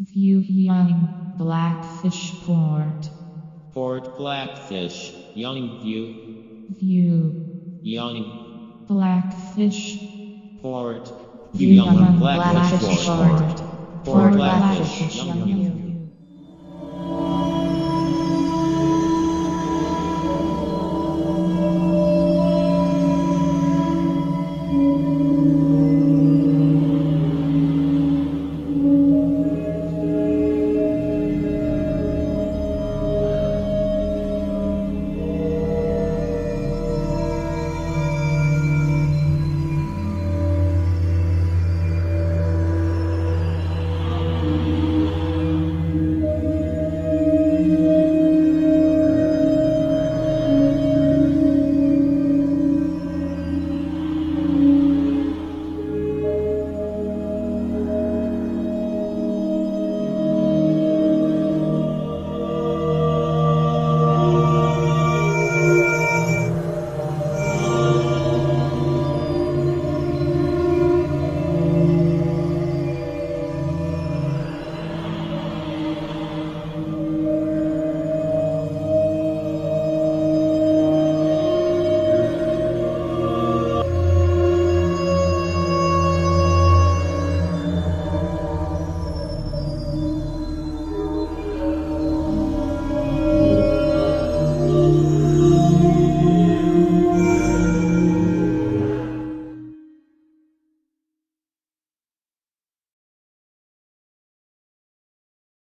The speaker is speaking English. Viewing Blackfish Port. Port Blackfish, Youngview. View Young Blackfish Port. View Young Blackfish Port. Port Blackfish, Youngview.